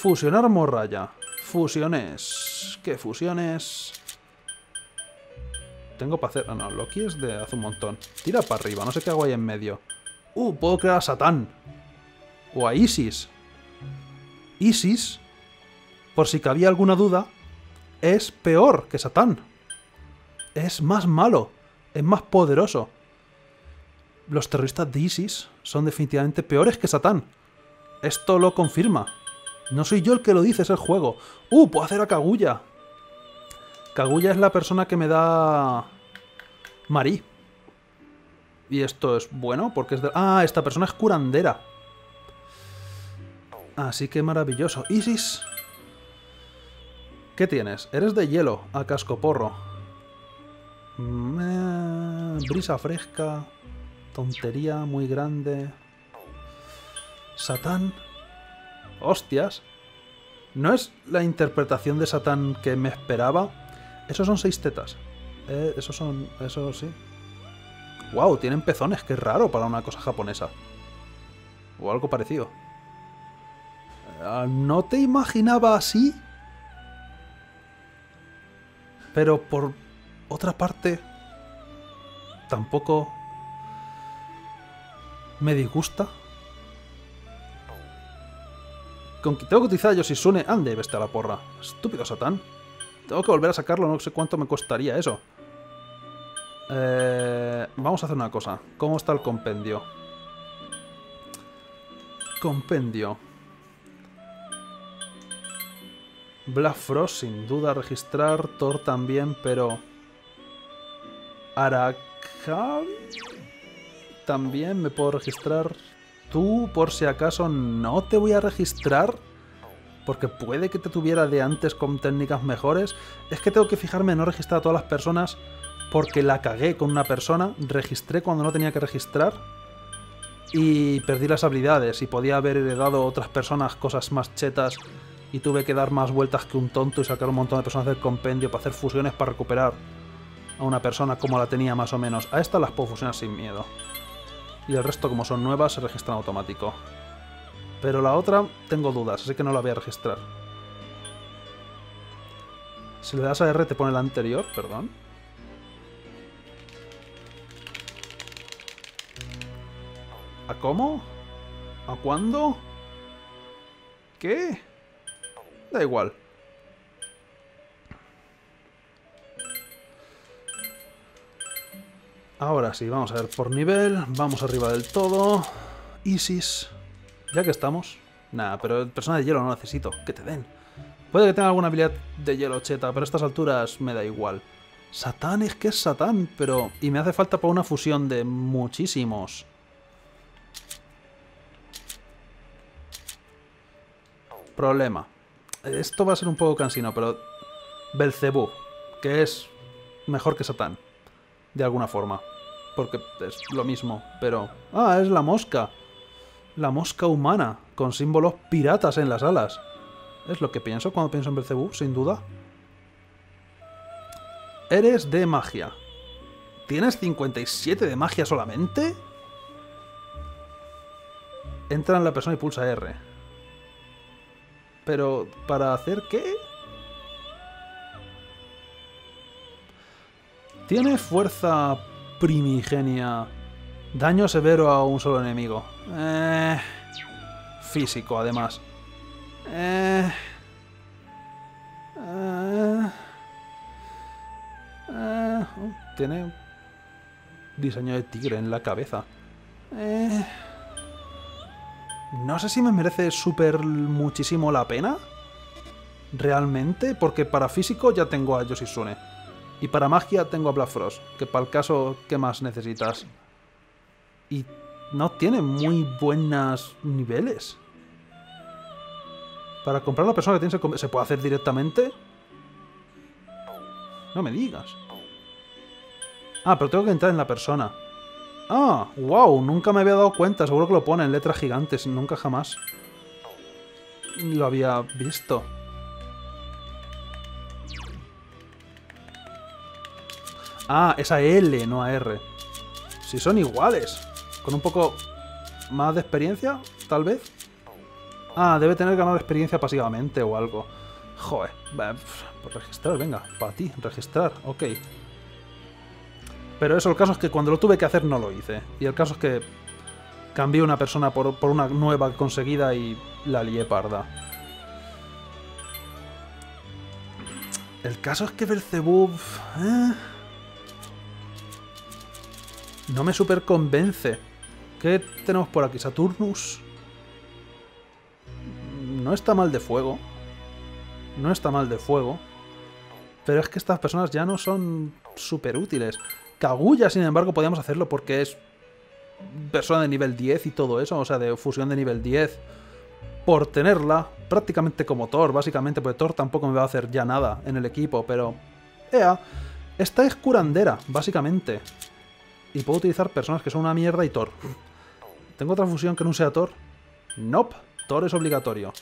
Fusionar morralla. Fusiones. ¿Qué fusiones tengo para hacer? Ah, no, Loki es de hace un montón. Tira para arriba, no sé qué hago ahí en medio. Puedo crear a Satán. O a Isis. Isis, por si cabía alguna duda, es peor que Satán. Es más malo. Es más poderoso. Los terroristas de Isis son definitivamente peores que Satán. Esto lo confirma. No soy yo el que lo dice, es el juego. Puedo hacer a Kaguya. Kaguya es la persona que me da Marí. Y esto es bueno porque es de... Ah, esta persona es curandera. Así que maravilloso. Isis, ¿qué tienes? Eres de hielo, a cascoporro. Brisa fresca. Tontería muy grande. Satán. ¡Hostias! No es la interpretación de Satán que me esperaba. Esos son 6 tetas. Esos son... Eso sí. ¡Wow! Tienen pezones. ¡Qué raro para una cosa japonesa! O algo parecido. No te imaginaba así. Pero por otra parte... Tampoco... me disgusta. Tengo que utilizar a Yoshitsune. Ande, vete a la porra. Estúpido Satán. Tengo que volver a sacarlo. No sé cuánto me costaría eso. Vamos a hacer una cosa. ¿Cómo está el compendio? Compendio. Black Frost, sin duda, registrar. Thor también, pero... Araka... También me puedo registrar... Tú, por si acaso, no te voy a registrar, porque puede que te tuviera de antes con técnicas mejores. Es que tengo que fijarme en no registrar a todas las personas, porque la cagué con una persona, registré cuando no tenía que registrar, y perdí las habilidades, y podía haber heredado a otras personas cosas más chetas, y tuve que dar más vueltas que un tonto y sacar un montón de personas del compendio para hacer fusiones para recuperar a una persona como la tenía más o menos. A estas las puedo fusionar sin miedo. Y el resto, como son nuevas, se registran automático. Pero la otra tengo dudas, así que no la voy a registrar. Si le das a R te pone la anterior, perdón. ¿A cómo? ¿A cuándo? ¿Qué? Da igual. Ahora sí, vamos a ver por nivel, vamos arriba del todo. Isis, ya que estamos. Nada, pero el personaje de hielo no necesito, que te den. Puede que tenga alguna habilidad de hielo cheta, pero a estas alturas me da igual. Satán es que es Satán, pero... Y me hace falta para una fusión de muchísimos. Problema. Esto va a ser un poco cansino, pero... Belcebú, que es mejor que Satán. De alguna forma. Porque es lo mismo, pero... ¡Ah, es la mosca! La mosca humana, con símbolos piratas en las alas. Es lo que pienso cuando pienso en Belcebú, sin duda. Eres de magia. ¿Tienes 57 de magia solamente? Entra en la persona y pulsa R. Pero... ¿para hacer qué? Tiene fuerza primigenia. Daño severo a un solo enemigo. Físico, además. Tiene diseño de tigre en la cabeza. No sé si me merece súper muchísimo la pena. Realmente, porque para físico ya tengo a Yoshitsune. Y para magia tengo a Black Frost, que para el caso, ¿qué más necesitas? Y no tiene muy buenos niveles. Para comprar la persona que tienes, ¿se puede hacer directamente? No me digas. Ah, pero tengo que entrar en la persona. Ah, wow, nunca me había dado cuenta. Seguro que lo pone en letras gigantes. Nunca jamás lo había visto. Ah, es a L, no a R. Si son iguales. Con un poco más de experiencia, tal vez. Ah, debe tener ganado experiencia pasivamente o algo. Joder. Pues registrar, venga. Para ti, registrar. Ok. Pero eso, el caso es que cuando lo tuve que hacer no lo hice. Y el caso es que cambié una persona por una nueva conseguida y la lié parda. El caso es que Belcebú... No me super convence. ¿Qué tenemos por aquí? Saturnus. No está mal de fuego. No está mal de fuego. Pero es que estas personas ya no son súper útiles. Kaguya, sin embargo, podíamos hacerlo porque es persona de nivel 10 y todo eso. O sea, de fusión de nivel 10. Por tenerla, prácticamente como Thor, básicamente. Porque Thor tampoco me va a hacer ya nada en el equipo, pero... ¡Ea! Esta es curandera, básicamente. Y puedo utilizar personas que son una mierda y Thor. ¿Tengo otra fusión que no sea Thor? Nope. Thor es obligatorio.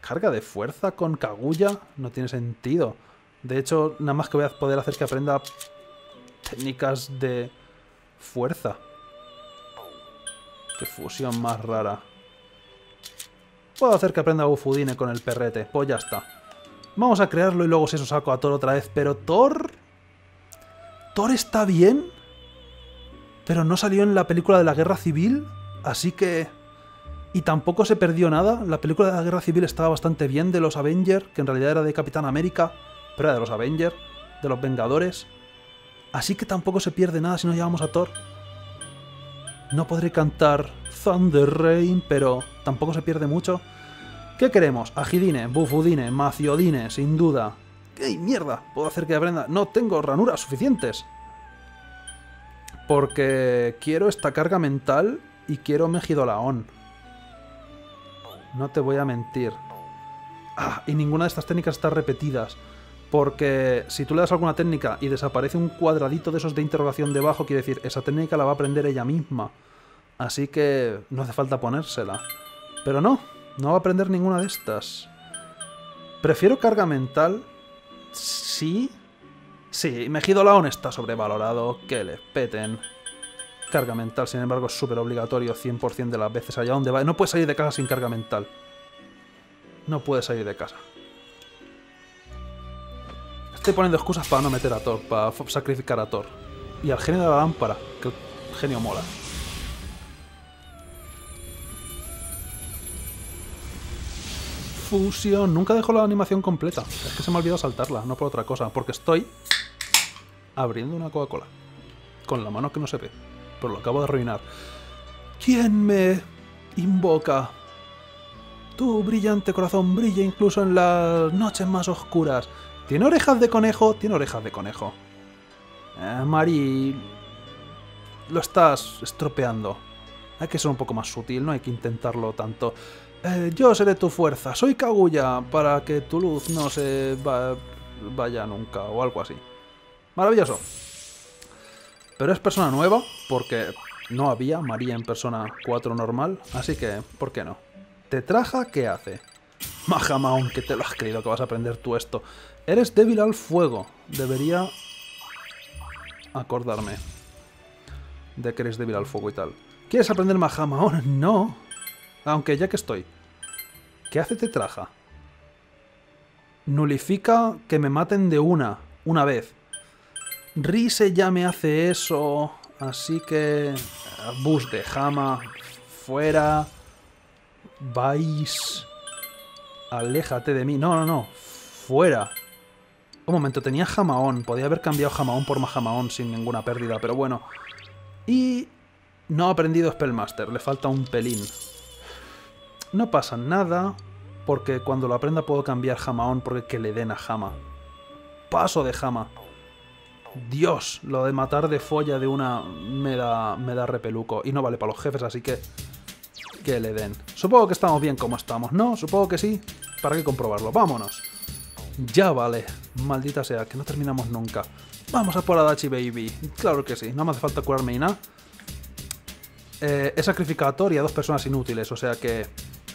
Carga de fuerza con Kaguya no tiene sentido. De hecho, nada más que voy a poder hacer que aprenda técnicas de fuerza. Qué fusión más rara. Puedo hacer que aprenda Bufudyne con el perrete. Pues ya está. Vamos a crearlo y luego si eso saco a Thor otra vez. Pero Thor... Thor está bien, pero no salió en la película de la Guerra Civil, así que... Y tampoco se perdió nada. La película de la Guerra Civil estaba bastante bien, de los Avengers, que en realidad era de Capitán América, pero era de los Avengers, de los Vengadores. Así que tampoco se pierde nada si no llevamos a Thor. No podré cantar Thunder Rain, pero tampoco se pierde mucho. ¿Qué queremos? Agidine, Bufudyne, Maziodine, sin duda... ¡Ey, mierda! Puedo hacer que aprenda... No tengo ranuras suficientes. Porque quiero esta carga mental y quiero Megidolaon. No te voy a mentir. Ah, y ninguna de estas técnicas está repetidas. Porque si tú le das alguna técnica y desaparece un cuadradito de esos de interrogación debajo, quiere decir, esa técnica la va a aprender ella misma. Así que no hace falta ponérsela. Pero no, no va a aprender ninguna de estas. Prefiero carga mental... Sí, sí, Megidolaon está sobrevalorado, que le peten. Carga mental, sin embargo, es súper obligatorio 100% de las veces allá donde va. No puedes salir de casa sin carga mental. No puedes salir de casa. Estoy poniendo excusas para no meter a Thor, para sacrificar a Thor. Y al genio de la lámpara, que el genio mola. Fusión. Nunca dejo la animación completa. Es que se me ha olvidado saltarla, no por otra cosa. Porque estoy abriendo una Coca-Cola. Con la mano que no se ve. Pero lo acabo de arruinar. ¿Quién me invoca? Tu brillante corazón brilla incluso en las noches más oscuras. ¿Tiene orejas de conejo? Tiene orejas de conejo. Mari... Lo estás estropeando. Hay que ser un poco más sutil, no hay que intentarlo tanto... yo seré tu fuerza, soy Kaguya, para que tu luz no se vaya nunca, o algo así. Maravilloso. Pero es persona nueva, porque no había María en persona 4 normal, así que, ¿por qué no? Tetraja, ¿qué hace? Mahamaon, que te lo has creído que vas a aprender tú esto. Eres débil al fuego, debería acordarme de que eres débil al fuego y tal. ¿Quieres aprender Mahamaon? No. Aunque ya que estoy. ¿Qué hace Tetraja? Nulifica que me maten de una vez. Rise ya me hace eso. Así que... Bus de Hama. Fuera. Vais. Aléjate de mí. No, no, no. Fuera. Un momento, tenía Hamaon. Podía haber cambiado Hamaon por Mahamaon sin ninguna pérdida, pero bueno. Y... No ha aprendido Spellmaster. Le falta un pelín. No pasa nada, porque cuando lo aprenda puedo cambiar Hamaon porque que le den a Hama. Paso de Hama. Dios, lo de matar de folla de una me da repeluco. Y no vale para los jefes, así que le den. Supongo que estamos bien como estamos, ¿no? Supongo que sí. ¿Para qué comprobarlo? ¡Vámonos! Ya vale. Maldita sea, que no terminamos nunca. Vamos a por Adachi, baby. Claro que sí, no me hace falta curarme y nada. He sacrificado a 2 personas inútiles, o sea que...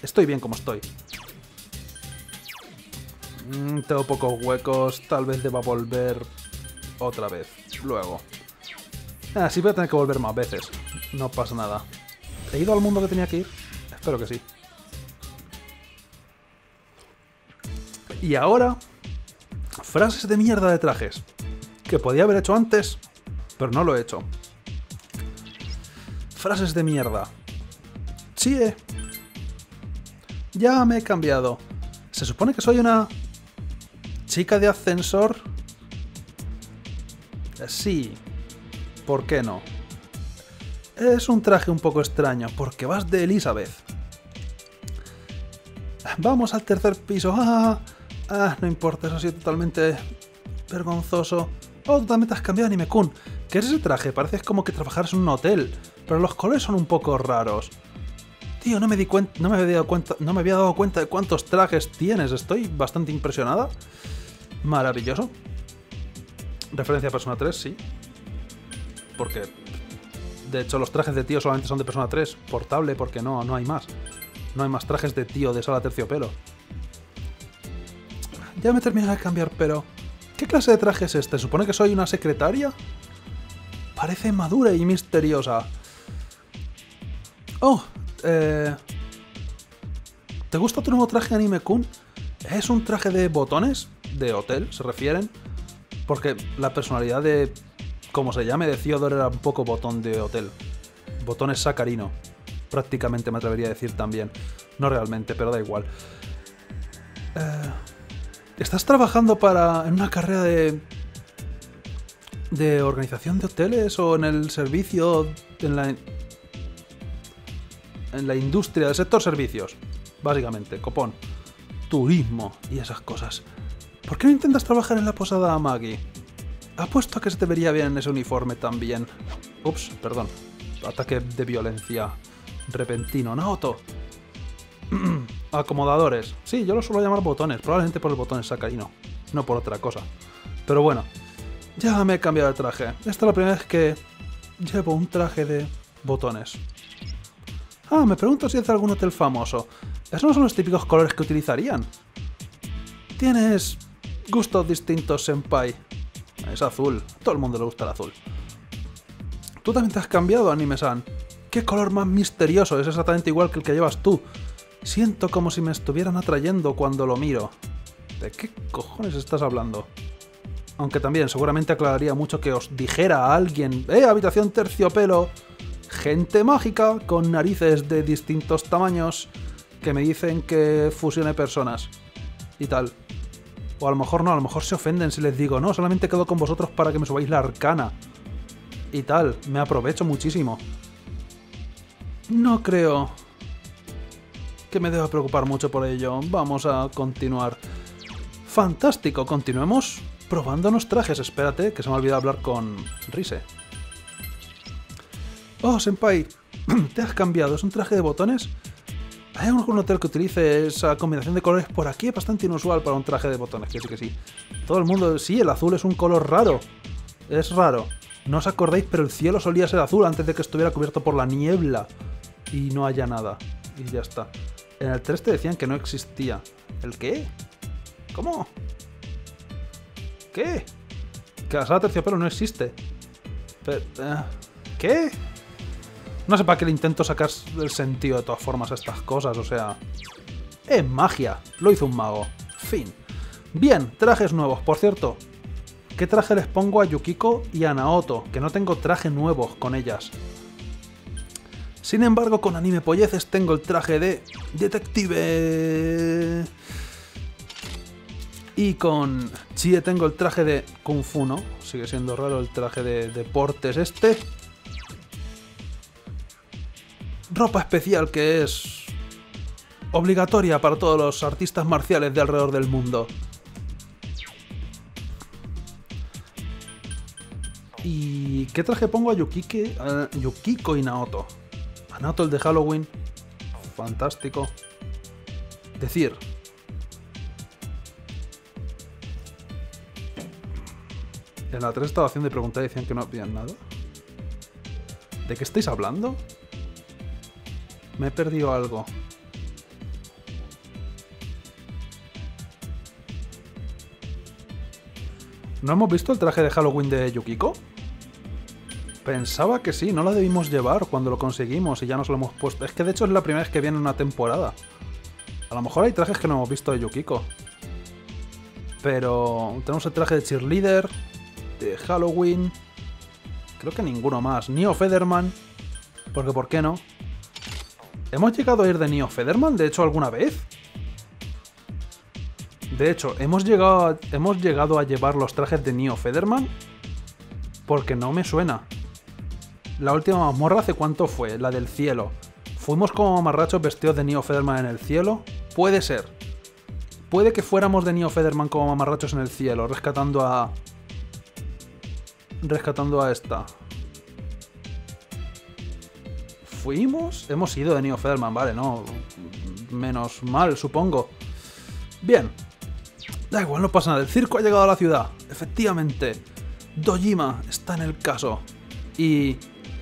Estoy bien como estoy. Tengo pocos huecos. Tal vez deba volver otra vez. Luego. Sí voy a tener que volver más veces. No pasa nada. ¿He ido al mundo que tenía que ir? Espero que sí. Y ahora, frases de mierda de trajes, que podía haber hecho antes, pero no lo he hecho. Frases de mierda. Chie. Ya me he cambiado. Se supone que soy una chica de ascensor. Sí. ¿Por qué no? Es un traje un poco extraño, porque vas de Elizabeth. Vamos al tercer piso. No importa, eso ha sido totalmente vergonzoso. Oh, totalmente has cambiado, Anime-kun. ¿Qué es ese traje? Pareces como que trabajaras en un hotel, pero los colores son un poco raros. Tío, no me había dado cuenta de cuántos trajes tienes. Estoy bastante impresionada. Maravilloso. Referencia a Persona 3, sí. Porque, de hecho, los trajes de tío solamente son de Persona 3 portable, porque no hay más. No hay más trajes de tío de sala terciopelo. Ya me terminé de cambiar, pero... ¿Qué clase de traje es este? ¿Supone que soy una secretaria? Parece madura y misteriosa. Oh, ¿te gusta tu nuevo traje, Anime-kun? ¿Es un traje de botones? De hotel, se refieren. Porque la personalidad de... como se llame, de Theodore era un poco botón de hotel. Botones sacarino. Prácticamente me atrevería a decir también. No realmente, pero da igual. ¿Estás trabajando en una carrera de organización de hoteles o en el servicio, en la industria del sector servicios? Básicamente, copón. Turismo y esas cosas. ¿Por qué no intentas trabajar en la posada Amagi? Apuesto a que se te vería bien en ese uniforme también. Ups, perdón. Ataque de violencia repentino. Naoto. Acomodadores. Sí, yo los suelo llamar botones. Probablemente por el botón sacarino. No por otra cosa. Pero bueno. Ya me he cambiado de traje. Esta es la primera vez que llevo un traje de botones. Me pregunto si es algún hotel famoso. Esos no son los típicos colores que utilizarían. Tienes gustos distintos, senpai. Es azul. A todo el mundo le gusta el azul. Tú también te has cambiado, Anime-san. ¿Qué color más misterioso? Es exactamente igual que el que llevas tú. Siento como si me estuvieran atrayendo cuando lo miro. ¿De qué cojones estás hablando? Aunque también seguramente aclararía mucho que os dijera a alguien... habitación terciopelo! Gente mágica con narices de distintos tamaños que me dicen que fusione personas y tal. O a lo mejor no, a lo mejor se ofenden si les digo no, solamente quedo con vosotros para que me subáis la arcana y tal. Me aprovecho muchísimo. No creo que me deba preocupar mucho por ello. Vamos a continuar. Fantástico, continuemos probándonos trajes. Espérate, que se me ha olvidado hablar con Rise. Oh, senpai, te has cambiado. ¿Es un traje de botones? ¿Hay algún hotel que utilice esa combinación de colores por aquí? Es bastante inusual para un traje de botones, que sí, que sí. Todo el mundo... Sí, el azul es un color raro. Es raro. No os acordáis, pero el cielo solía ser azul antes de que estuviera cubierto por la niebla. Y no haya nada. Y ya está. En el 3 te decían que no existía. ¿El qué? ¿Cómo? ¿Qué? Que la sala terciopelo no existe. Pero, ¿qué? No sé para qué le intento sacar el sentido de todas formas a estas cosas, o sea... ¡Es magia! Lo hizo un mago. Fin. Bien, trajes nuevos, por cierto. ¿Qué traje les pongo a Yukiko y a Naoto? Que no tengo traje nuevos con ellas. Sin embargo, con Anime Polleces tengo el traje de... ¡Detective! Y con Chie tengo el traje de Kung Fu, ¿no? Sigue siendo raro el traje de deportes este... Ropa especial que es obligatoria para todos los artistas marciales de alrededor del mundo. ¿Y qué traje pongo a Yukiko y Naoto? A Naoto el de Halloween. Fantástico. Decir. En la 3 estaba haciendo preguntas y decían que no habían nada. ¿De qué estáis hablando? Me he perdido algo. ¿No hemos visto el traje de Halloween de Yukiko? Pensaba que sí, no la debimos llevar cuando lo conseguimos y ya nos lo hemos puesto. Es que de hecho es la primera vez que viene una temporada. A lo mejor hay trajes que no hemos visto de Yukiko. Pero tenemos el traje de cheerleader, de Halloween. Creo que ninguno más. Neo Federman. Porque ¿por qué no? ¿Hemos llegado a ir de Neo Federman, de hecho, alguna vez? De hecho, ¿hemos llegado a llevar los trajes de Neo Federman? Porque no me suena. La última mazmorra, ¿hace cuánto fue? La del cielo. ¿Fuimos como mamarrachos vestidos de Neo Federman en el cielo? Puede ser. Puede que fuéramos de Neo Federman como mamarrachos en el cielo, rescatando a... esta. ¿Fuimos? Hemos ido de Neo Federman, vale, no. Menos mal, supongo. Bien. Da igual, no pasa nada. El circo ha llegado a la ciudad. Efectivamente. Dojima está en el caso. Y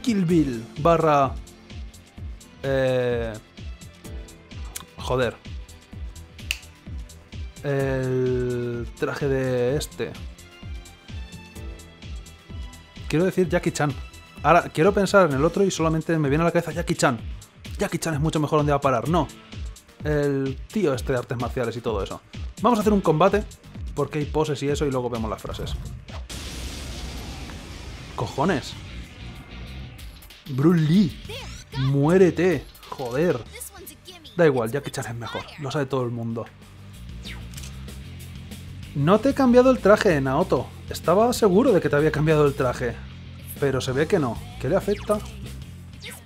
Kill Bill barra... joder. El traje de este. Quiero decir Jackie Chan. Ahora quiero pensar en el otro y solamente me viene a la cabeza Jackie Chan. Jackie Chan es mucho mejor donde va a parar. No. El tío este de artes marciales y todo eso. Vamos a hacer un combate. Porque hay poses y eso y luego vemos las frases. ¡Cojones! Bruce Lee. ¡Muérete! ¡Joder! Da igual, Jackie Chan es mejor. Lo sabe todo el mundo. No te he cambiado el traje, Naoto. Estaba seguro de que te había cambiado el traje. Pero se ve que no. ¿Qué le afecta?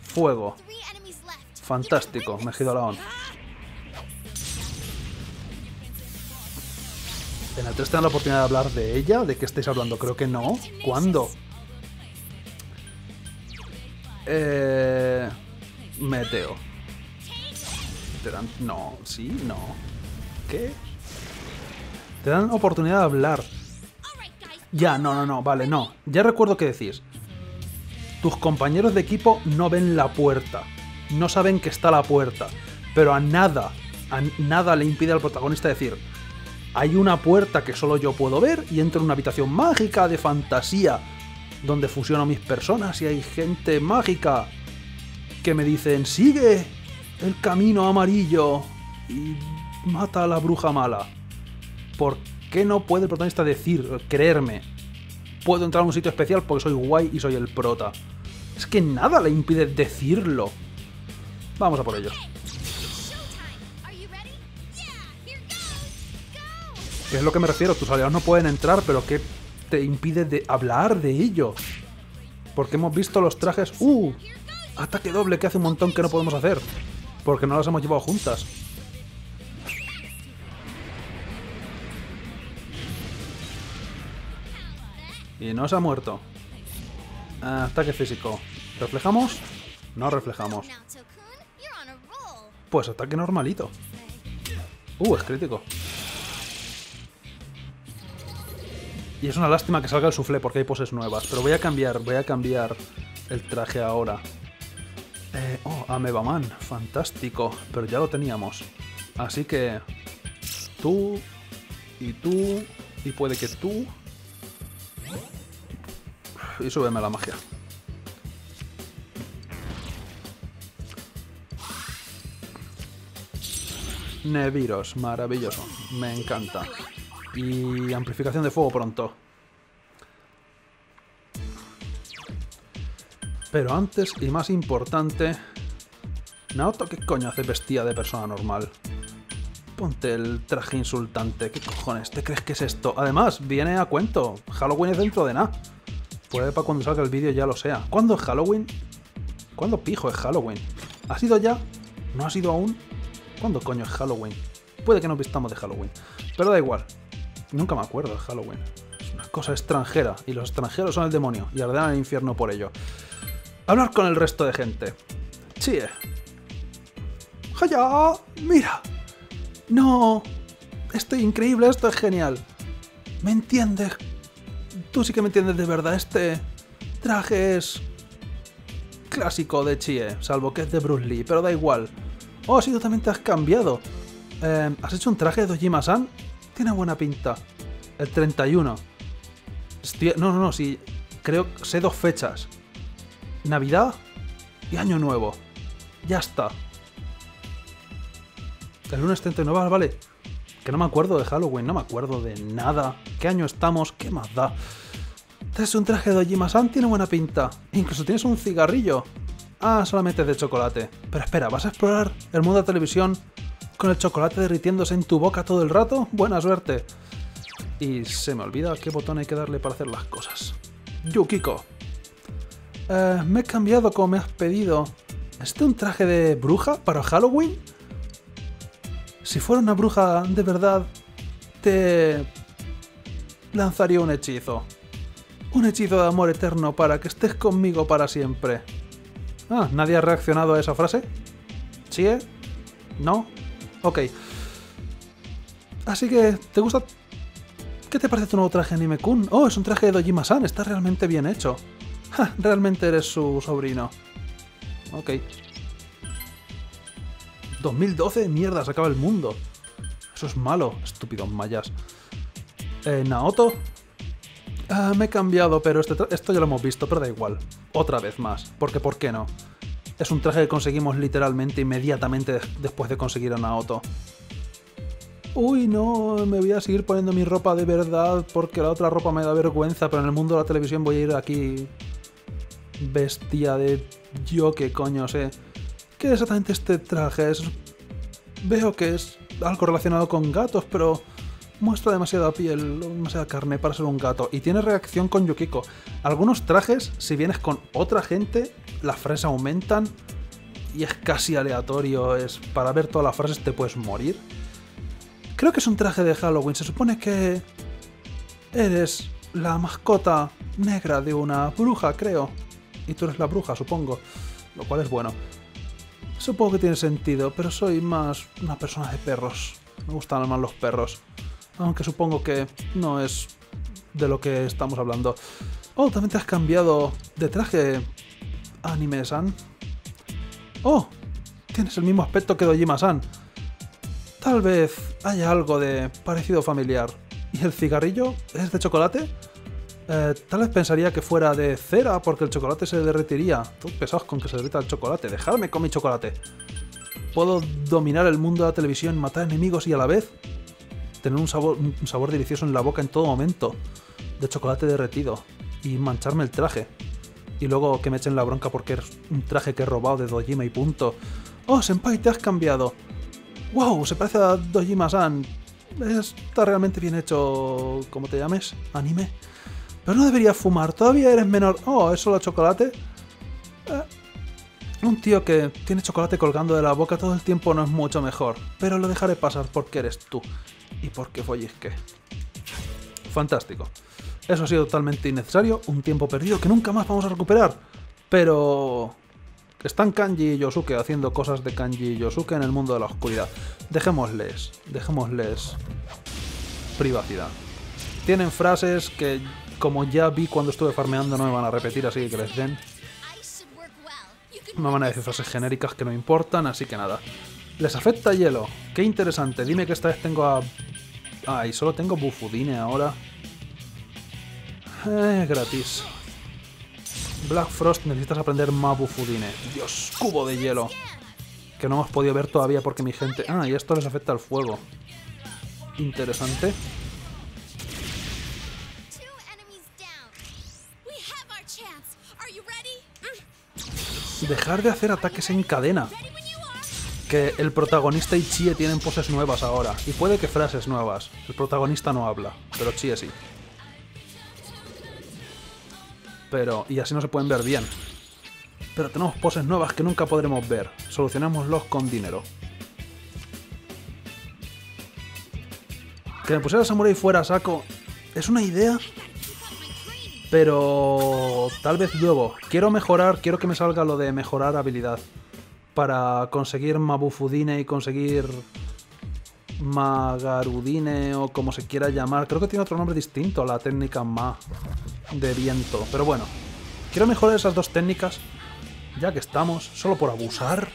Fuego. Fantástico, Megidolaon. ¿En el 3 te dan la oportunidad de hablar de ella? ¿De qué estáis hablando? Creo que no. ¿Cuándo? Meteo. ¿Te dan...? No. ¿Sí? No. ¿Qué? Te dan oportunidad de hablar. Ya, no, vale, no. Ya recuerdo qué decís. Tus compañeros de equipo no ven la puerta. No saben que está la puerta. Pero a nada le impide al protagonista decir: hay una puerta que solo yo puedo ver y entro en una habitación mágica de fantasía donde fusiono mis personas y hay gente mágica que me dicen: sigue el camino amarillo y mata a la bruja mala. ¿Por qué no puede el protagonista decir, creerme, puedo entrar a un sitio especial porque soy guay y soy el prota? Es que nada le impide decirlo. Vamos a por ello. ¿Qué es lo que me refiero? Tus aliados no pueden entrar, pero ¿qué te impide de hablar de ello? Porque hemos visto los trajes... ¡Uh! Ataque doble que hace un montón que no podemos hacer. Porque no las hemos llevado juntas. Y no se ha muerto. Ataque físico. ¿Reflejamos? No reflejamos. Pues ataque normalito. Es crítico. Y es una lástima que salga el soufflé porque hay poses nuevas. Pero voy a cambiar el traje ahora. Amebaman. Fantástico. Pero ya lo teníamos. Así que... Tú. Y puede que tú... Y súbeme la magia. Neviros, maravilloso. Me encanta. Y amplificación de fuego pronto. Pero antes y más importante... Naoto, ¿qué coño hace vestida de persona normal? Ponte el traje insultante. ¿Qué cojones? ¿Te crees que es esto? Además, viene a cuento. Halloween es dentro de nada. Puede para cuando salga el vídeo ya lo sea. ¿Cuándo es Halloween? ¿Cuándo pijo es Halloween? ¿Ha sido ya? ¿No ha sido aún? ¿Cuándo coño es Halloween? Puede que nos vistamos de Halloween. Pero da igual. Nunca me acuerdo de Halloween. Es una cosa extranjera. Y los extranjeros son el demonio. Y arderán al infierno por ello. Hablar con el resto de gente. Chie. ¡Haya! ¡Mira! ¡No! Esto es increíble. Esto es genial. ¿Me entiendes? Tú sí que me entiendes de verdad, este traje es clásico de Chie, salvo que es de Bruce Lee, pero da igual. Oh, sí, tú también te has cambiado. ¿Has hecho un traje de Dojima-san? Tiene buena pinta. El 31. No, sí, creo que sé dos fechas. Navidad y Año Nuevo. Ya está. El lunes 39, vale. Que no me acuerdo de Halloween, no me acuerdo de nada. ¿Qué año estamos? ¿Qué más da? ¿Es un traje de Ojima-san? Tiene buena pinta. Incluso tienes un cigarrillo. Ah, solamente es de chocolate. Pero espera, ¿vas a explorar el mundo de televisión con el chocolate derritiéndose en tu boca todo el rato? Buena suerte. Y se me olvida qué botón hay que darle para hacer las cosas. Yukiko. Me he cambiado como me has pedido. ¿Este un traje de bruja para Halloween? Si fuera una bruja de verdad, te lanzaría un hechizo. Un hechizo de amor eterno para que estés conmigo para siempre. Ah, ¿nadie ha reaccionado a esa frase? ¿Sí, eh? ¿No? Ok. Así que, ¿te gusta? ¿Qué te parece tu nuevo traje, Anime-kun? Oh, es un traje de Dojima-san, está realmente bien hecho. Ja, realmente eres su sobrino. Ok. 2012, mierda, se acaba el mundo. Eso es malo, estúpidos mayas. Naoto. Ah, me he cambiado, pero esto ya lo hemos visto, pero da igual. Otra vez más, porque ¿por qué no? Es un traje que conseguimos literalmente inmediatamente después de conseguir a Naoto. Uy, no, me voy a seguir poniendo mi ropa de verdad porque la otra ropa me da vergüenza, pero en el mundo de la televisión voy a ir aquí bestia de... yo qué coño sé. ¿Qué es exactamente este traje? Veo que es algo relacionado con gatos, pero muestra demasiada piel, demasiada carne para ser un gato. Y tiene reacción con Yukiko. Algunos trajes, si vienes con otra gente, las frases aumentan y es casi aleatorio. Es para ver todas las frases te puedes morir. Creo que es un traje de Halloween. Se supone que eres la mascota negra de una bruja, creo. Y tú eres la bruja, supongo. Lo cual es bueno. Supongo que tiene sentido, pero soy más una persona de perros. Me gustan más los perros. Aunque supongo que no es de lo que estamos hablando. Oh, también te has cambiado de traje, Anime-san. Oh, tienes el mismo aspecto que Dojima-san. Tal vez haya algo de parecido familiar. ¿Y el cigarrillo es de chocolate? Tal vez pensaría que fuera de cera porque el chocolate se derretiría. Todos pesados con que se derrita el chocolate. Dejadme con mi chocolate. ¿Puedo dominar el mundo de la televisión, matar enemigos y a la vez tener un sabor delicioso en la boca en todo momento de chocolate derretido y mancharme el traje? Y luego que me echen la bronca porque es un traje que he robado de Dojima y punto. Oh, senpai, te has cambiado. ¡Wow! Se parece a Dojima-san. Está realmente bien hecho... ¿Cómo te llames? Anime. Pero no deberías fumar. Todavía eres menor... Oh, ¿es solo chocolate? Un tío que tiene chocolate colgando de la boca todo el tiempo no es mucho mejor. Pero lo dejaré pasar porque eres tú. Y porque follisque. Fantástico. Eso ha sido totalmente innecesario. Un tiempo perdido que nunca más vamos a recuperar. Pero... están Kanji y Yosuke haciendo cosas de Kanji y Yosuke en el mundo de la oscuridad. Dejémosles privacidad. Tienen frases que, como ya vi cuando estuve farmeando, no me van a repetir, así que les den. Me van a decir frases genéricas que no importan, así que nada. Les afecta hielo. Qué interesante. Dime que esta vez tengo a... ah, y solo tengo Bufudyne ahora. Gratis. Black Frost, necesitas aprender Mabufudyne. Dios, cubo de hielo. Que no hemos podido ver todavía porque mi gente... ah, y esto les afecta al fuego. Interesante. Dejar de hacer ataques en cadena. Que el protagonista y Chie tienen poses nuevas ahora. Y puede que frases nuevas. El protagonista no habla, pero Chie sí. Pero... y así no se pueden ver bien. Pero tenemos poses nuevas que nunca podremos ver. Solucionémoslos con dinero. Que me pusiera Samurai fuera a saco... es una idea... pero... tal vez luego. Quiero mejorar... quiero que me salga lo de mejorar habilidad. Para conseguir Mabufudyne y conseguir... Magarudyne o como se quiera llamar. Creo que tiene otro nombre distinto, la técnica Ma de viento. Pero bueno, quiero mejorar esas dos técnicas, ya que estamos, solo por abusar.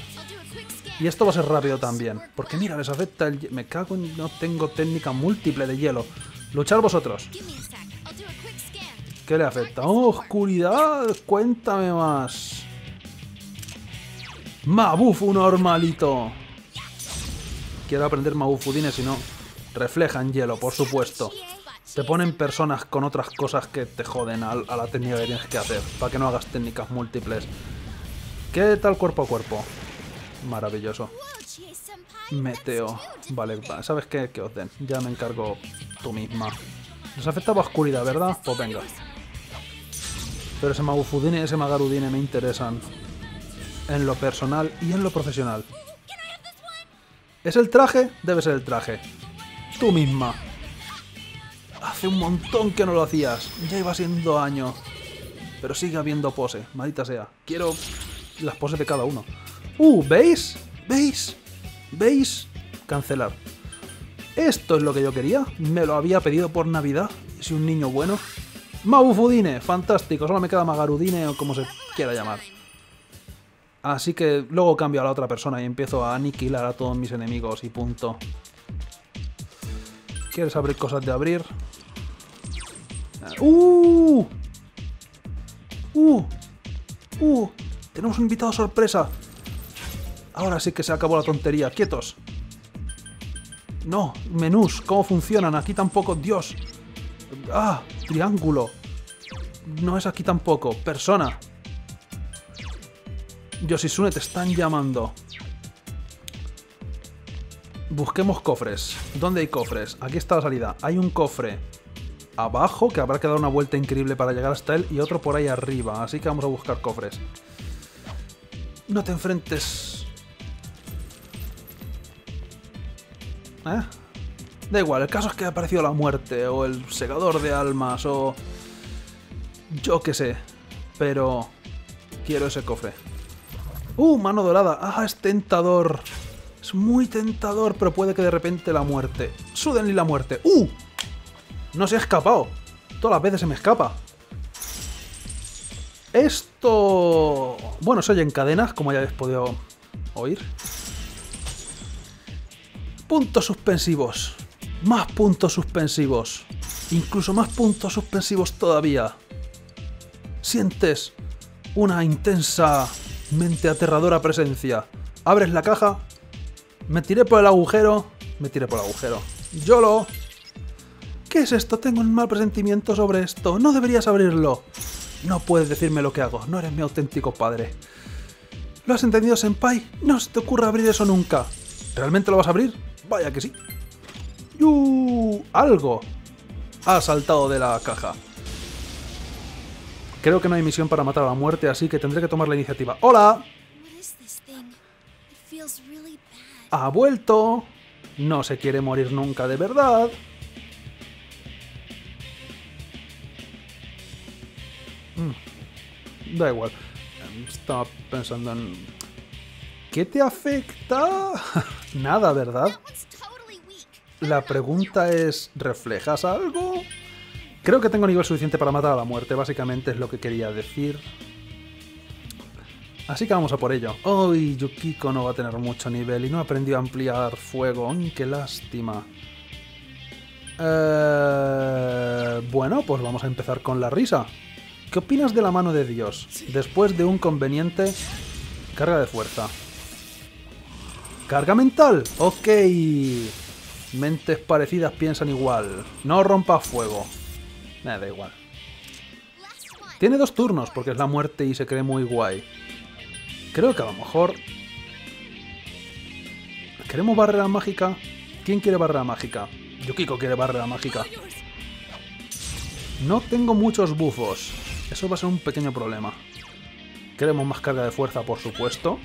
Y esto va a ser rápido también, porque mira, les afecta el... me cago en... no tengo técnica múltiple de hielo. Luchar vosotros. ¿Qué le afecta? ¡Oh, oscuridad! Cuéntame más. Mabufu normalito. Quiero aprender Mabufudyne, si no, Reflejan hielo, por supuesto. Te ponen personas con otras cosas que te joden a la técnica que tienes que hacer, para que no hagas técnicas múltiples. ¿Qué tal cuerpo a cuerpo? Maravilloso. Meteo. Vale, ¿sabes qué? Que os den. Ya me encargo tú misma. Nos afectaba oscuridad, ¿verdad? Pues venga. Pero ese Mabufudyne y ese Magarudyne me interesan. En lo personal y en lo profesional. ¿Es el traje? Debe ser el traje. Tú misma. Hace un montón que no lo hacías. Ya iba siendo año. Pero sigue habiendo pose. Maldita sea. Quiero las poses de cada uno. ¿Veis? ¿Veis? ¿Veis? Cancelar. Esto es lo que yo quería. Me lo había pedido por Navidad. Soy un niño bueno. Mabufudyne, fantástico, solo me queda Magarudyne o como se quiera llamar. Así que luego cambio a la otra persona y empiezo a aniquilar a todos mis enemigos y punto. ¿Quieres abrir cosas de abrir? Tenemos un invitado sorpresa. Ahora sí que se acabó la tontería. ¡Quietos! No, menús, ¿cómo funcionan? Aquí tampoco, Dios. ¡Ah! Triángulo. No es aquí tampoco. Persona. Yoshitsune, te están llamando. Busquemos cofres. ¿Dónde hay cofres? Aquí está la salida. Hay un cofre abajo que habrá que dar una vuelta increíble para llegar hasta él y otro por ahí arriba. Así que vamos a buscar cofres. No te enfrentes. ¿Eh? Da igual, el caso es que ha aparecido la muerte, o el segador de almas, o... yo qué sé, pero... quiero ese cofre. Mano dorada. Es tentador. Es muy tentador, pero puede que de repente la muerte. Suddenly la muerte. No se ha escapado. Todas las veces se me escapa. Esto... bueno, se oye en cadenas, como ya habéis podido oír. Puntos suspensivos. Más puntos suspensivos. Incluso más puntos suspensivos todavía. Sientes una intensamente aterradora presencia. Abres la caja. Me tiré por el agujero. Me tiré por el agujero. ¡Yolo! ¿Qué es esto? Tengo un mal presentimiento sobre esto. No deberías abrirlo. No puedes decirme lo que hago. No eres mi auténtico padre. ¿Lo has entendido, senpai? No se te ocurra abrir eso nunca. ¿Realmente lo vas a abrir? Vaya que sí. Algo ha saltado de la caja. Creo que no hay misión para matar a la muerte, así que tendré que tomar la iniciativa. ¡Hola! Ha vuelto. No se quiere morir nunca de verdad. Da igual. Estaba pensando en... ¿qué te afecta? Nada, ¿verdad? La pregunta es, ¿reflejas algo? Creo que tengo nivel suficiente para matar a la muerte, básicamente es lo que quería decir. Así que vamos a por ello. Yukiko no va a tener mucho nivel y no ha aprendido a ampliar fuego. ¡Qué lástima! Bueno, pues vamos a empezar con la risa. ¿Qué opinas de la mano de Dios? Después de un conveniente... carga de fuerza. ¡Carga mental! ¡Ok! Mentes parecidas piensan igual. No rompas fuego. Me da igual. Tiene dos turnos porque es la muerte y se cree muy guay. Creo que a lo mejor... ¿queremos barrera mágica? ¿Quién quiere barrera mágica? Yukiko quiere barrera mágica. No tengo muchos bufos. Eso va a ser un pequeño problema. Queremos más carga de fuerza, por supuesto.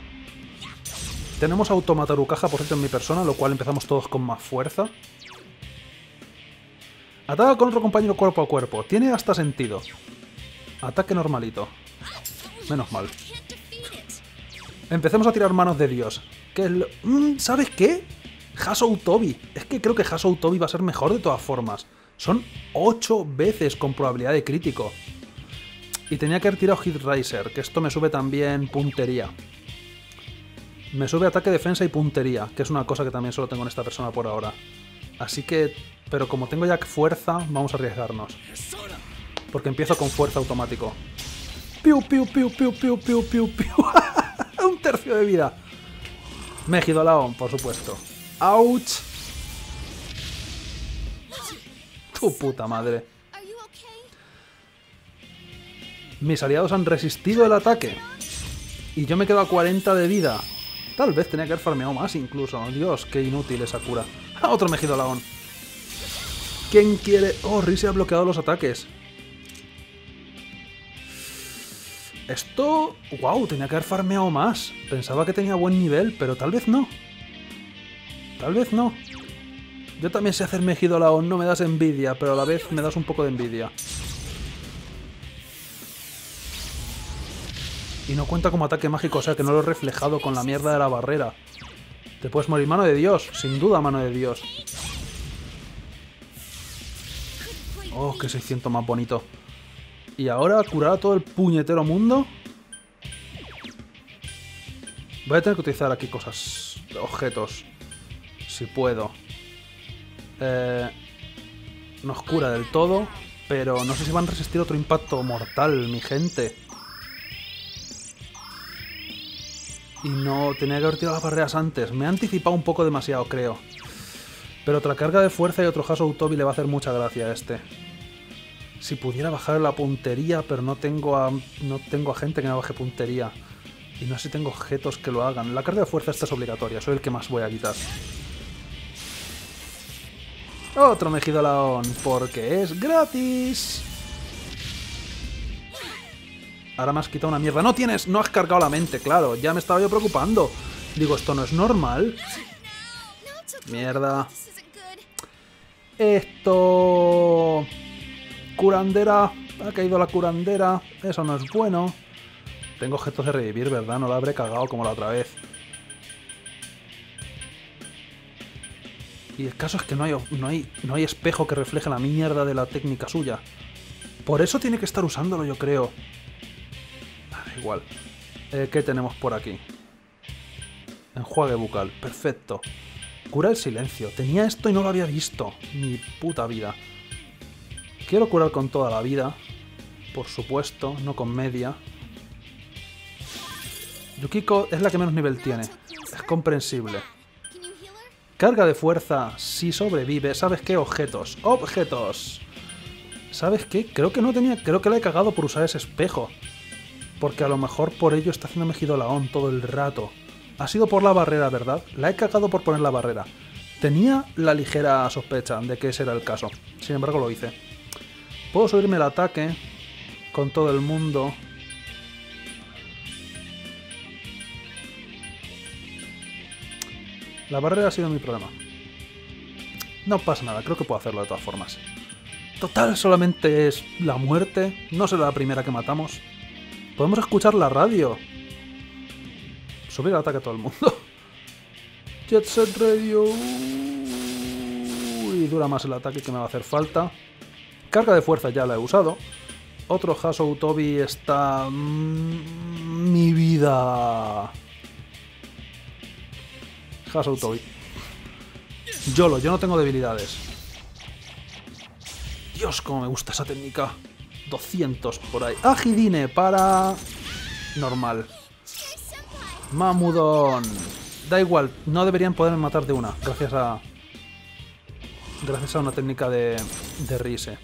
Tenemos Automatarukaja, por cierto, en mi persona, lo cual empezamos todos con más fuerza. Ataca con otro compañero cuerpo a cuerpo. Tiene hasta sentido. Ataque normalito. Menos mal. Empecemos a tirar manos de Dios. Que es lo... ¿sabes qué? Hassou Tobi. Es que creo que Hassou Tobi va a ser mejor de todas formas. Son 8 veces con probabilidad de crítico. Y tenía que haber tirado Hit Raiser, que esto me sube también puntería. Me sube ataque, defensa y puntería, que es una cosa que también solo tengo en esta persona por ahora. Así que... pero como tengo ya fuerza, vamos a arriesgarnos. Porque empiezo con fuerza automático. ¡Piu, piu, piu, piu, piu, piu, piu, piu! ¡Un tercio de vida! Megidolaon, por supuesto. ¡Auch! ¡Tu puta madre! Mis aliados han resistido el ataque. Y yo me quedo a 40 de vida. Tal vez tenía que haber farmeado más incluso. Dios, qué inútil esa cura. ¡Ah, otro Megidolaon! ¿Quién quiere...? ¡Oh, Riz se ha bloqueado los ataques! Esto... ¡Wow! Tenía que haber farmeado más. Pensaba que tenía buen nivel, pero tal vez no. Tal vez no. Yo también sé hacer Megidolaon, no me das envidia, pero a la vez me das un poco de envidia. Y no cuenta como ataque mágico, o sea que no lo he reflejado con la mierda de la barrera. Te puedes morir, mano de Dios. Sin duda, mano de Dios. Oh, qué 600 más bonito. Y ahora curar a todo el puñetero mundo. Voy a tener que utilizar aquí cosas, objetos, si puedo. Nos cura del todo, pero no sé si van a resistir otro impacto mortal, mi gente. Y no, tenía que haber tirado las barreras antes. Me he anticipado un poco demasiado, creo. Pero otra carga de fuerza y otro Hassou Tobi le va a hacer mucha gracia a este. Si pudiera bajar la puntería, pero no tengo a gente que me baje puntería. Y no sé si tengo objetos que lo hagan. La carga de fuerza esta es obligatoria, soy el que más voy a quitar. Otro Megidolaon, porque es gratis. Ahora me has quitado una mierda. ¡No tienes! No has cargado la mente, claro. Ya me estaba yo preocupando. Digo, esto no es normal. Mierda. Esto... Curandera. Ha caído la curandera. Eso no es bueno. Tengo objetos de revivir, ¿verdad? No la habré cagado como la otra vez. Y el caso es que no hay espejo que refleje la mierda de la técnica suya. Por eso tiene que estar usándolo, yo creo. Da igual. ¿Qué tenemos por aquí? Enjuague bucal. Perfecto. Cura el silencio. Tenía esto y no lo había visto. Mi puta vida. Quiero curar con toda la vida. Por supuesto. No con media. Yukiko es la que menos nivel tiene. Es comprensible. Carga de fuerza, si sobrevive. ¿Sabes qué? Objetos. ¡Objetos! ¿Sabes qué? Creo que no tenía... Creo que la he cagado por usar ese espejo. Porque a lo mejor por ello está haciendo Megidolaon todo el rato. Ha sido por la barrera, ¿verdad? La he cagado por poner la barrera. Tenía la ligera sospecha de que ese era el caso. Sin embargo, lo hice. Puedo subirme el ataque con todo el mundo... La barrera ha sido mi problema. No pasa nada, creo que puedo hacerlo de todas formas. Total, solamente es la muerte. No será la primera que matamos. Podemos escuchar la radio. Subir el ataque a todo el mundo. Jet Set Radio. Y dura más el ataque que me va a hacer falta. Carga de fuerza ya la he usado. Otro Hassou Tobi está... Mi vida... Hassou Tobi. Yolo, yo no tengo debilidades. Dios, cómo me gusta esa técnica. 200 por ahí. Agidine para... Normal. Mamudon. Da igual, no deberían poderme matar de una. Gracias a una técnica de Rise.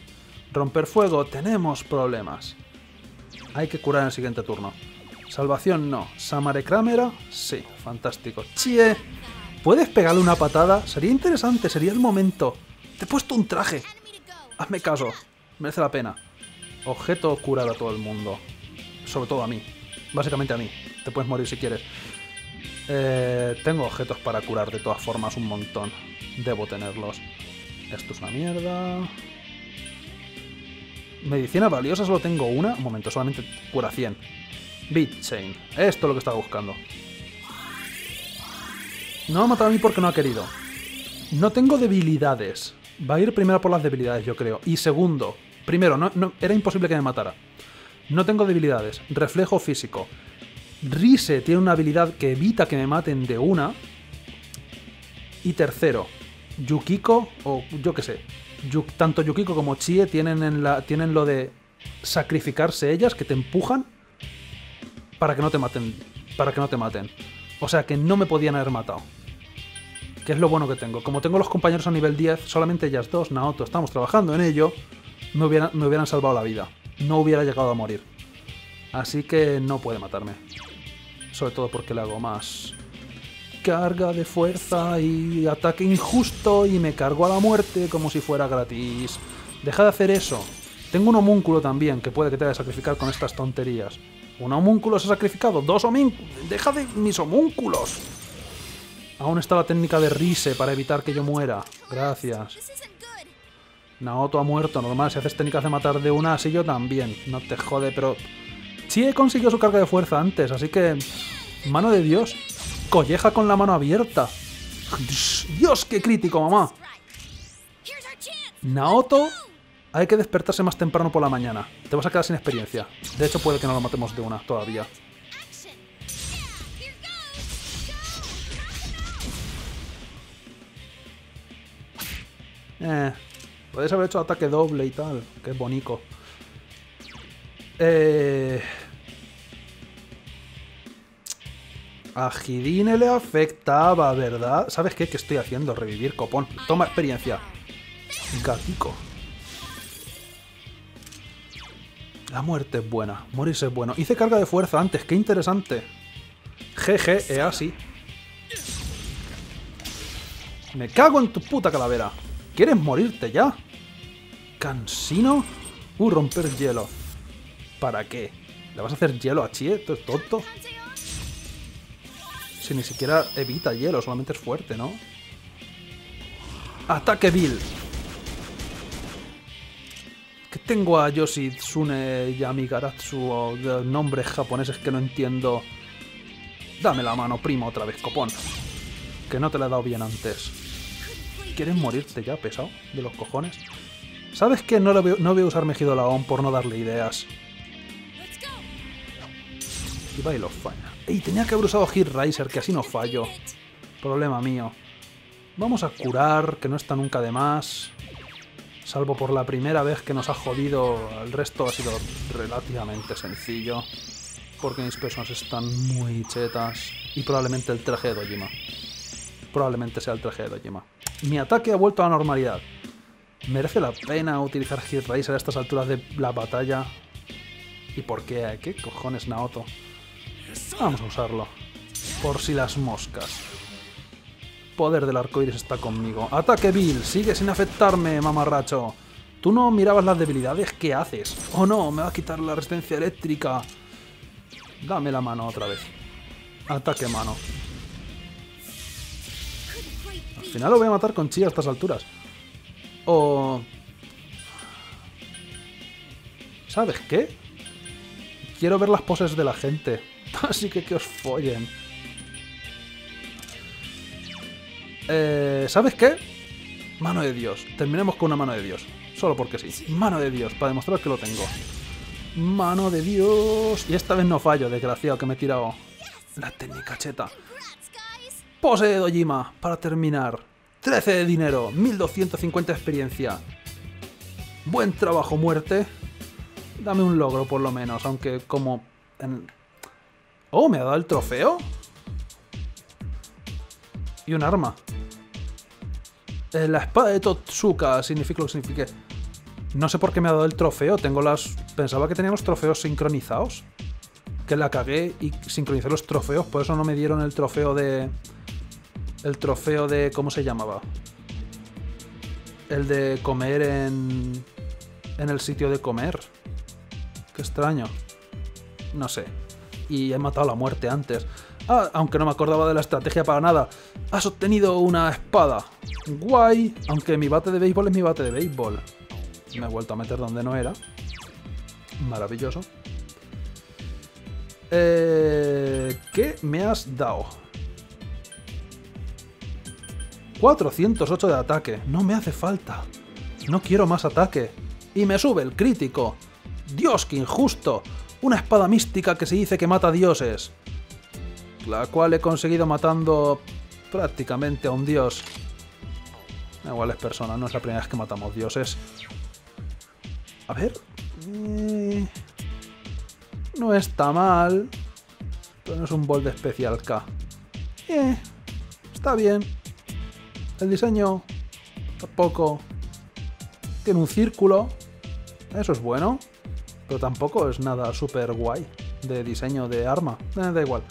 Romper fuego, tenemos problemas. Hay que curar en el siguiente turno. Salvación no. Samare Kramera, sí. Fantástico. Chie. ¿Puedes pegarle una patada? Sería interesante, sería el momento. Te he puesto un traje. Hazme caso, merece la pena. Objeto curar a todo el mundo. Sobre todo a mí. Básicamente a mí. Te puedes morir si quieres. Tengo objetos para curar de todas formas un montón. Debo tenerlos. Esto es una mierda. Medicina valiosa, solo tengo una. Un momento, solamente cura 100. Beat Chain. Esto es lo que estaba buscando. No va a matar a mí porque no ha querido. No tengo debilidades. Va a ir primero por las debilidades, yo creo. Y segundo, primero, era imposible que me matara. No tengo debilidades. Reflejo físico. Rise tiene una habilidad que evita que me maten de una. Y tercero, Yukiko, o yo qué sé. Tanto Yukiko como Chie tienen lo de sacrificarse ellas, que te empujan para que no te maten. O sea que no me podían haber matado. que es lo bueno que tengo. Como tengo los compañeros a nivel 10, solamente ellas dos, Naoto, estamos trabajando en ello, me hubieran salvado la vida. No hubiera llegado a morir. Así que no puede matarme. Sobre todo porque le hago más carga de fuerza y ataque injusto y me cargo a la muerte como si fuera gratis. Deja de hacer eso. Tengo un homúnculo también que puede que te haya de sacrificar con estas tonterías. Un homúnculo se ha sacrificado, dos homúnculos. ¡Deja de mis homúnculos! Aún está la técnica de Rise para evitar que yo muera. Gracias. Naoto ha muerto, normal, si haces técnicas de matar de una, así yo también. No te jode, pero... sí he conseguido su carga de fuerza antes, así que... mano de Dios. Colleja con la mano abierta. ¡Dios, qué crítico, mamá! Naoto... hay que despertarse más temprano por la mañana. Te vas a quedar sin experiencia. De hecho, puede que no lo matemos de una todavía. Podéis haber hecho ataque doble y tal. Que es bonito. A Hidine le afectaba, ¿verdad? ¿Sabes qué? ¿Qué estoy haciendo? Revivir, copón. Toma experiencia. Gatico. La muerte es buena, morirse es bueno. Hice carga de fuerza antes, qué interesante. Jeje, así. Me cago en tu puta calavera. ¿Quieres morirte ya? ¿Cansino? Romper hielo. ¿Para qué? ¿Le vas a hacer hielo a Chie? ¿Tú eres tonto? Si ni siquiera evita hielo, solamente es fuerte, ¿no? ¡Ataque vil! Tengo a Yoshitsune y a Migaratsu o de nombres japoneses que no entiendo. Dame la mano, primo, otra vez, copón. Que no te la he dado bien antes. ¿Quieres morirte ya, pesado? De los cojones. ¿Sabes qué? No voy a usar Megidolaon por no darle ideas. Y va y lo falla. ¡Ey! Tenía que haber usado Hit Riser, que así no fallo. Problema mío. Vamos a curar, que no está nunca de más. Salvo por la primera vez que nos ha jodido, el resto ha sido relativamente sencillo. Porque mis personas están muy chetas. Y probablemente el traje de Dojima. Probablemente sea el traje de Dojima. Mi ataque ha vuelto a la normalidad. ¿Merece la pena utilizar Hit Raiser a estas alturas de la batalla? ¿Y por qué? ¿Qué cojones, Naoto? Vamos a usarlo. Por si las moscas. Poder del arcoíris está conmigo. ¡Ataque vil! ¡Sigue sin afectarme, mamarracho! ¿Tú no mirabas las debilidades? ¿Qué haces? ¡Oh no! ¡Me va a quitar la resistencia eléctrica! Dame la mano otra vez. ¡Ataque mano! Al final lo voy a matar con chi a estas alturas. O... ¿sabes qué? Quiero ver las poses de la gente. Así que os follen. ¿Sabes qué? Mano de Dios. Terminemos con una mano de Dios. Solo porque sí. Mano de Dios, para demostrar que lo tengo. Mano de Dios. Y esta vez no fallo, desgraciado, que me he tirado la técnica cheta. Pose de Dojima, para terminar. 13 de dinero, 1250 experiencia. Buen trabajo, muerte. Dame un logro, por lo menos, aunque como... Oh, ¿me ha dado el trofeo? Y un arma. La espada de Totsuka, significa lo que signifique. No sé por qué me ha dado el trofeo. Tengo las... pensaba que teníamos trofeos sincronizados. Que la cagué y sincronicé los trofeos. Por eso no me dieron el trofeo de... el trofeo de... ¿cómo se llamaba? El de comer en... en el sitio de comer. Qué extraño. No sé. Y he matado a la muerte antes. Ah, aunque no me acordaba de la estrategia para nada. Has obtenido una espada. Guay. Aunque mi bate de béisbol es mi bate de béisbol. Me he vuelto a meter donde no era. Maravilloso. ¿Qué me has dado? 408 de ataque. No me hace falta. No quiero más ataque. Y me sube el crítico. Dios, qué injusto. Una espada mística que se dice que mata dioses. La cual he conseguido matando prácticamente a un dios. Igual es persona, no es la primera vez que matamos dioses. A ver... no está mal. Pero no es un bol de especial K. Está bien. El diseño tampoco. Tiene un círculo, eso es bueno, pero tampoco es nada súper guay de diseño de arma. Da igual.